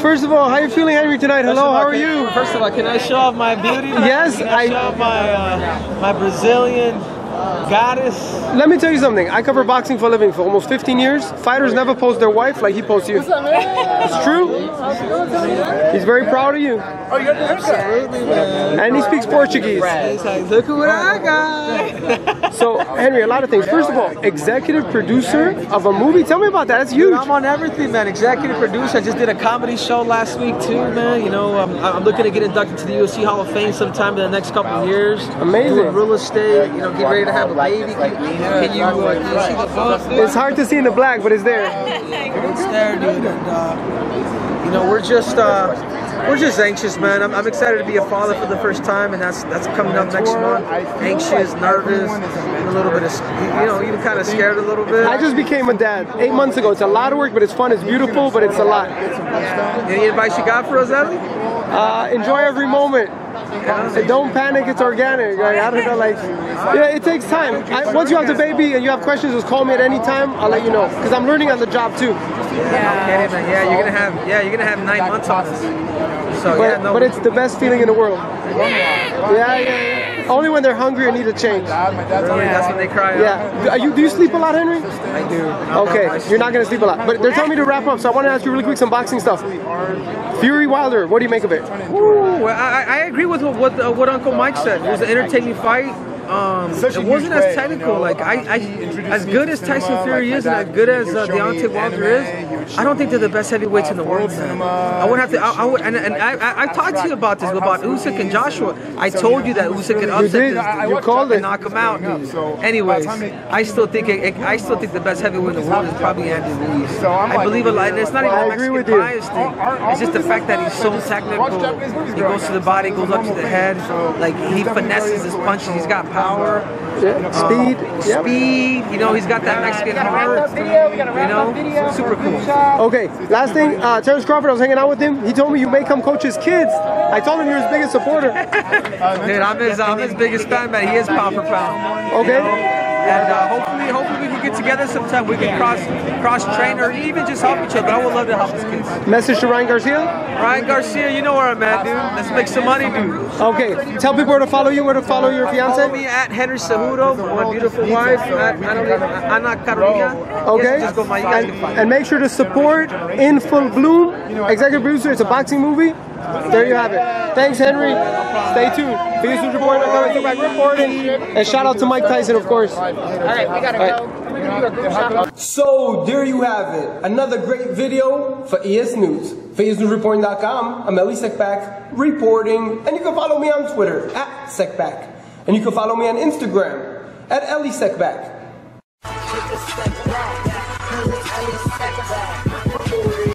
first of all, how are you feeling, Henry, tonight? Hello, how are you? First of all, can I show off my beauty? Yes, I show off my, my Brazilian goddess. Let me tell you something. I cover boxing for a living for almost 15 years. Fighters never post their wife like he posts you. It's true. He's very proud of you. And he speaks Portuguese. Look what I got. So, Henry, a lot of things. First of all, executive producer of a movie. Tell me about that. That's huge. I'm on everything, man. Executive producer. I just did a comedy show last week, too, man. You know, I'm looking to get inducted to the USC Hall of Fame sometime in the next couple of years. Amazing. Doing real estate, you know, get ready to have a baby. Can you see the photos? It's hard to see in the black, but it's there. It's there, dude. And, you know, we're just anxious, man. I'm excited to be a father for the first time, and that's coming up next month. Anxious, nervous, a little bit of, you know, even kind of scared a little bit. I just became a dad 8 months ago. It's a lot of work, but it's fun. It's beautiful, but it's a lot. Any advice you got for us, Ellie? Enjoy every moment. Yeah. Don't panic, it's organic. Like, I don't know, like, yeah, it takes time. Once you have the baby and you have questions, just call me at any time. I'll let you know, because I'm learning on the job too. Yeah, okay, man. Yeah, you're gonna have 9 months on this. So, but, yeah, no, but it's the best feeling in the world. Yeah. Only when they're hungry and need a change. Really, that's when they cry. Yeah. Do you sleep a lot, Henry? I do. Okay, you're not gonna sleep a lot. But they're telling me to wrap up, so I want to ask you really quick some boxing stuff. Fury Wilder, what do you make of it? Ooh, I agree with what Uncle Mike said. It was an entertaining fight. It wasn't as technical. Like as good as Tyson Fury is, and as good as Deontay Wilder is, I don't think they're the best heavyweights in the world. I would have to. I talked to you about this about Usyk and Joshua. I told you that Usyk could upset this. You called it. Knock him out. Anyways, I still think the best heavyweight in the world is probably Andy Ruiz. I believe a lot. It's not even a Mexican bias thing. It's just the fact that he's so technical. He goes to the body, goes up to the head. Like he finesses his punches. He's got power, yeah. Speed. You know, he's got that Mexican heart. You know, super cool. Okay, last thing, Terrence Crawford. I was hanging out with him. He told me you may come coach his kids. I told him you're his biggest supporter. Dude, I'm his biggest fan, man. He is pound for pound. Okay. You know? And hopefully we can get together sometime. We can cross train or even just help each other. I would love to help his kids. Message to Ryan Garcia. Ryan Garcia, you know where I'm at, dude. Let's make some money, dude. Okay, tell people where to follow you, where to follow your fiance. Follow me at Henry Cejudo, my beautiful wife, at Ana Carolina. Okay. Yes, and make sure to support In Full Bloom, executive producer. It's a boxing movie. There you have it. Thanks, Henry. Stay tuned. Biggest News Report. I'm coming back reporting. And shout out to Mike Tyson, of course. All right, we gotta go. So there you have it. Another great video for EsNews. For EsNewsReporting.com, I'm Ellie Sekhbak reporting, and you can follow me on Twitter at Sekhbak, and you can follow me on Instagram at Ellie Sekhbak.